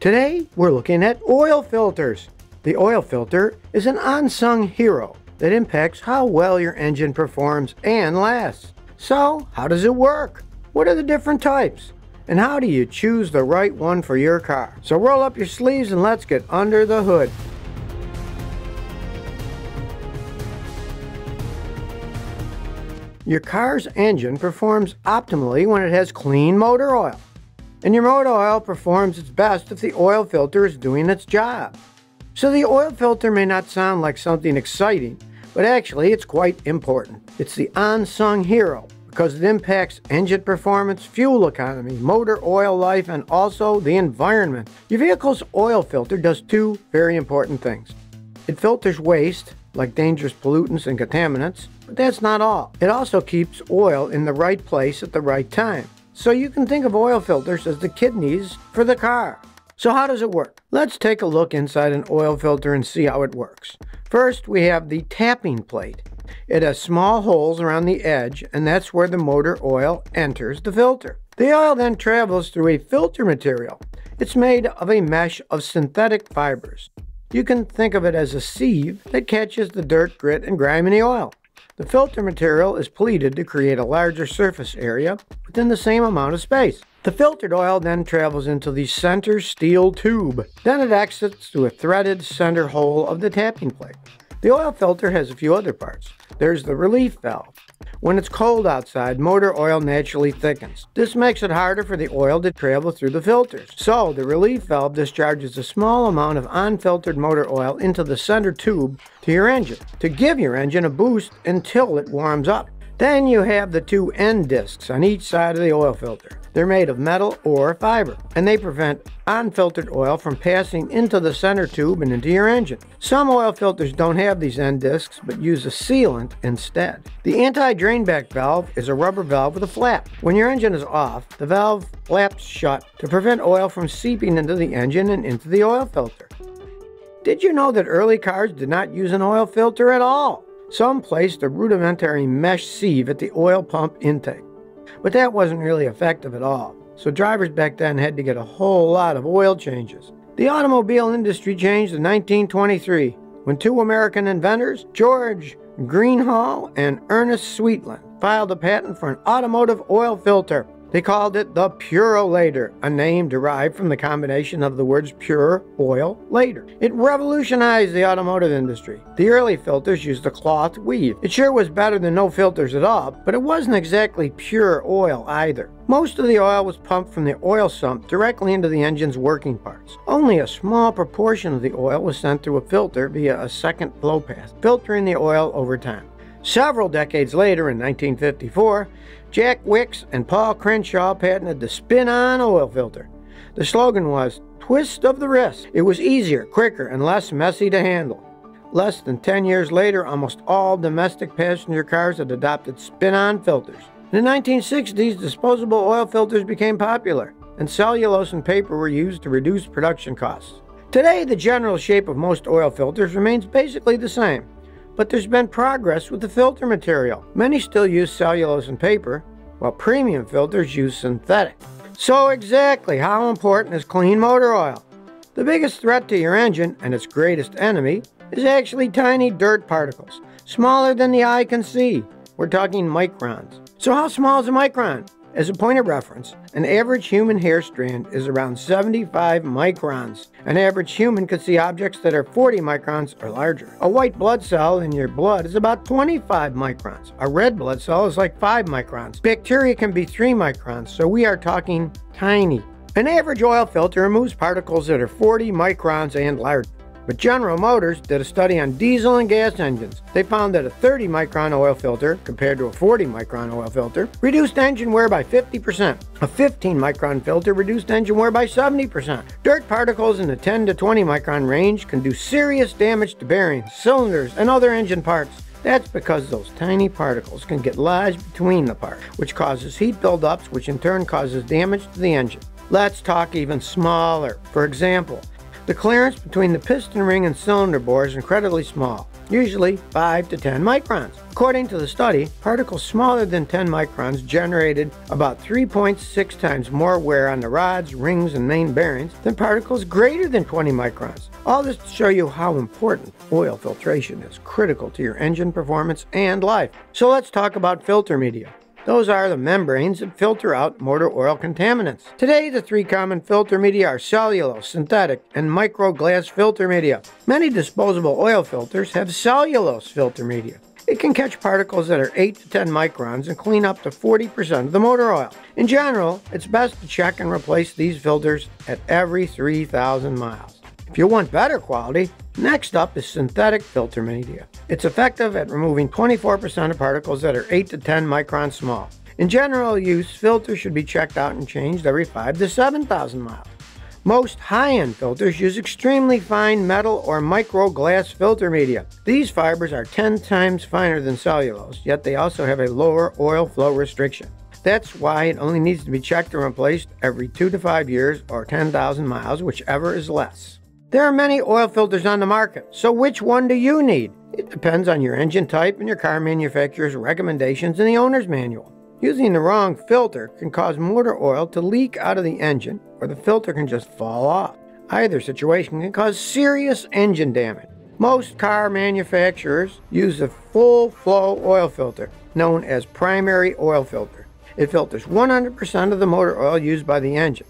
Today, we're looking at oil filters. The oil filter is an unsung hero that impacts how well your engine performs and lasts. So, how does it work? What are the different types? And how do you choose the right one for your car? So roll up your sleeves and let's get under the hood. Your car's engine performs optimally when it has clean motor oil. And your motor oil performs its best if the oil filter is doing its job. So the oil filter may not sound like something exciting, but actually it's quite important. It's the unsung hero because it impacts engine performance, fuel economy, motor oil life, and also the environment. Your vehicle's oil filter does two very important things. It filters waste, like dangerous pollutants and contaminants, but that's not all. It also keeps oil in the right place at the right time. So you can think of oil filters as the kidneys for the car. So how does it work? Let's take a look inside an oil filter and see how it works. First, we have the tapping plate. It has small holes around the edge, and that's where the motor oil enters the filter. The oil then travels through a filter material. It's made of a mesh of synthetic fibers. You can think of it as a sieve that catches the dirt, grit, and grime in the oil. The filter material is pleated to create a larger surface area within the same amount of space. The filtered oil then travels into the center steel tube. Then it exits through a threaded center hole of the tapping plate. The oil filter has a few other parts. There's the relief valve. When it's cold outside, motor oil naturally thickens. This makes it harder for the oil to travel through the filters. So the relief valve discharges a small amount of unfiltered motor oil into the center tube to your engine to give your engine a boost until it warms up. Then you have the two end discs on each side of the oil filter. They're made of metal or fiber, and they prevent unfiltered oil from passing into the center tube and into your engine. Some oil filters don't have these end discs, but use a sealant instead. The anti-drainback valve is a rubber valve with a flap. When your engine is off, the valve flaps shut to prevent oil from seeping into the engine and into the oil filter. Did you know that early cars did not use an oil filter at all? Some placed a rudimentary mesh sieve at the oil pump intake, but that wasn't really effective at all, so drivers back then had to get a whole lot of oil changes. The automobile industry changed in 1923 when two American inventors, George Greenhall and Ernest Sweetland, filed a patent for an automotive oil filter. They called it the Purolator, a name derived from the combination of the words pure, oil, later. It revolutionized the automotive industry. The early filters used a cloth weave. It sure was better than no filters at all, but it wasn't exactly pure oil either. Most of the oil was pumped from the oil sump directly into the engine's working parts. Only a small proportion of the oil was sent through a filter via a second flow path, filtering the oil over time. Several decades later, in 1954, Jack Wicks and Paul Crenshaw patented the spin-on oil filter. The slogan was, "Twist of the wrist." It was easier, quicker, and less messy to handle. Less than 10 years later, almost all domestic passenger cars had adopted spin-on filters. In the 1960s, disposable oil filters became popular, and cellulose and paper were used to reduce production costs. Today, the general shape of most oil filters remains basically the same. But there's been progress with the filter material. Many still use cellulose and paper, while premium filters use synthetic. So exactly how important is clean motor oil? The biggest threat to your engine, and its greatest enemy, is actually tiny dirt particles, smaller than the eye can see. We're talking microns. So how small is a micron? As a point of reference, an average human hair strand is around 75 microns. An average human could see objects that are 40 microns or larger. A white blood cell in your blood is about 25 microns. A red blood cell is like 5 microns. Bacteria can be 3 microns, so we are talking tiny. An average oil filter removes particles that are 40 microns and larger. But General Motors did a study on diesel and gas engines. They found that a 30-micron oil filter, compared to a 40-micron oil filter, reduced engine wear by 50%. A 15-micron filter reduced engine wear by 70%. Dirt particles in the 10 to 20-micron range can do serious damage to bearings, cylinders, and other engine parts. That's because those tiny particles can get lodged between the parts, which causes heat buildups, which in turn causes damage to the engine. Let's talk even smaller. For example, The clearance between the piston ring and cylinder bore is incredibly small, usually 5 to 10 microns. According to the study, particles smaller than 10 microns generated about 3.6 times more wear on the rods, rings, and main bearings than particles greater than 20 microns. All this to show you how important oil filtration is critical to your engine performance and life. So let's talk about filter media. Those are the membranes that filter out motor oil contaminants. Today, the three common filter media are cellulose, synthetic, and microglass filter media. Many disposable oil filters have cellulose filter media. It can catch particles that are 8 to 10 microns and clean up to 40% of the motor oil. In general, it's best to check and replace these filters at every 3,000 miles. If you want better quality, next up is synthetic filter media. It's effective at removing 24% of particles that are 8 to 10 microns small. In general use, filters should be checked out and changed every 5 to 7,000 miles. Most high-end filters use extremely fine metal or microglass filter media. These fibers are 10 times finer than cellulose, yet they also have a lower oil flow restriction. That's why it only needs to be checked and replaced every 2 to 5 years or 10,000 miles, whichever is less. There are many oil filters on the market, so which one do you need? It depends on your engine type and your car manufacturer's recommendations and the owner's manual. Using the wrong filter can cause motor oil to leak out of the engine, or the filter can just fall off. Either situation can cause serious engine damage. Most car manufacturers use a full flow oil filter, known as primary oil filter. It filters 100% of the motor oil used by the engine,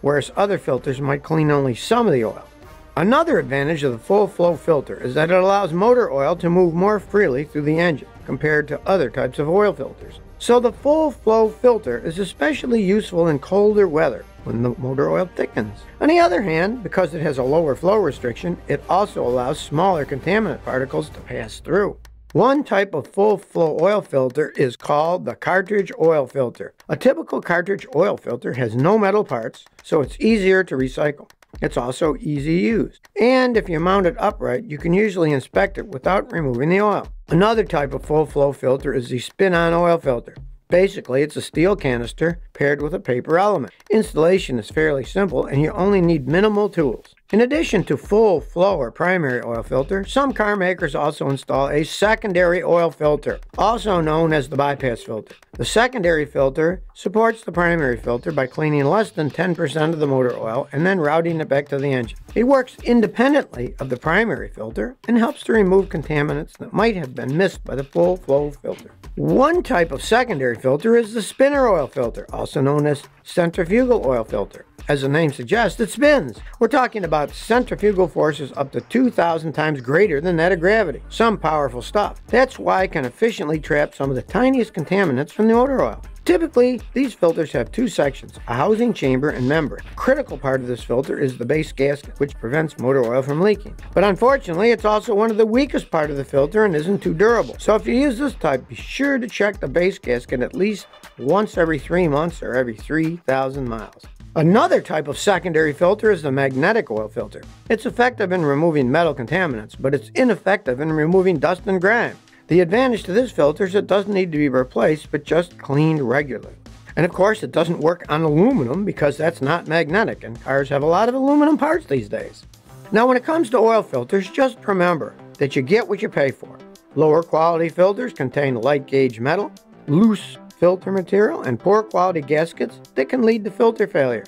whereas other filters might clean only some of the oil. Another advantage of the full flow filter is that it allows motor oil to move more freely through the engine compared to other types of oil filters. So the full flow filter is especially useful in colder weather when the motor oil thickens. On the other hand, because it has a lower flow restriction, it also allows smaller contaminant particles to pass through. One type of full flow oil filter is called the cartridge oil filter. A typical cartridge oil filter has no metal parts, so it's easier to recycle. It's also easy used, and if you mount it upright, you can usually inspect it without removing the oil. Another type of full flow filter is the spin-on oil filter. Basically, it's a steel canister paired with a paper element. Installation is fairly simple, and you only need minimal tools. In addition to full flow or primary oil filter, some car makers also install a secondary oil filter, also known as the bypass filter. The secondary filter supports the primary filter by cleaning less than 10% of the motor oil and then routing it back to the engine. It works independently of the primary filter and helps to remove contaminants that might have been missed by the full flow filter. One type of secondary filter is the spinner oil filter, also known as centrifugal oil filter. As the name suggests, it spins. We're talking about centrifugal forces up to 2,000 times greater than that of gravity. Some powerful stuff. That's why it can efficiently trap some of the tiniest contaminants from the motor oil. Typically, these filters have two sections, a housing chamber and membrane. A critical part of this filter is the base gasket, which prevents motor oil from leaking. But unfortunately, it's also one of the weakest part of the filter and isn't too durable. So if you use this type, be sure to check the base gasket at least once every 3 months or every 3,000 miles. Another type of secondary filter is the magnetic oil filter. It's effective in removing metal contaminants, but it's ineffective in removing dust and grime. The advantage to this filter is it doesn't need to be replaced, but just cleaned regularly. And of course, it doesn't work on aluminum because that's not magnetic, and cars have a lot of aluminum parts these days. Now, when it comes to oil filters, just remember that you get what you pay for. Lower quality filters contain light gauge metal, loose filter material, and poor quality gaskets that can lead to filter failure.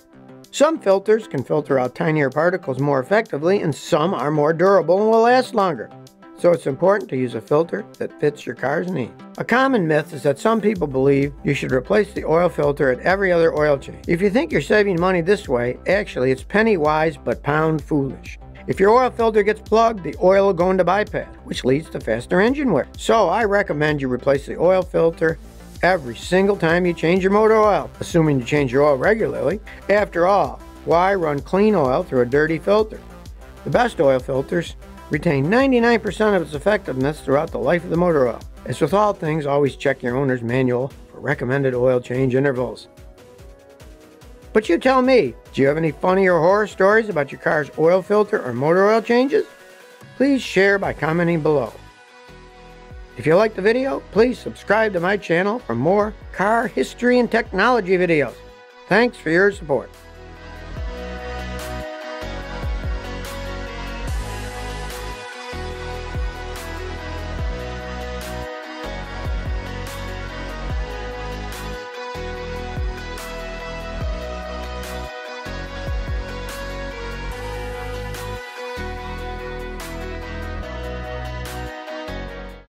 Some filters can filter out tinier particles more effectively, and some are more durable and will last longer. So it's important to use a filter that fits your car's needs. A common myth is that some people believe you should replace the oil filter at every other oil change. If you think you're saving money this way, actually it's penny wise but pound foolish. If your oil filter gets plugged, the oil will go into bypass, which leads to faster engine wear. So I recommend you replace the oil filter every single time you change your motor oil, assuming you change your oil regularly. After all, why run clean oil through a dirty filter? The best oil filters retain 99% of its effectiveness throughout the life of the motor oil. As with all things, always check your owner's manual for recommended oil change intervals. But you tell me, do you have any funny or horror stories about your car's oil filter or motor oil changes? Please share by commenting below. If you like the video, please subscribe to my channel for more car history and technology videos. Thanks for your support.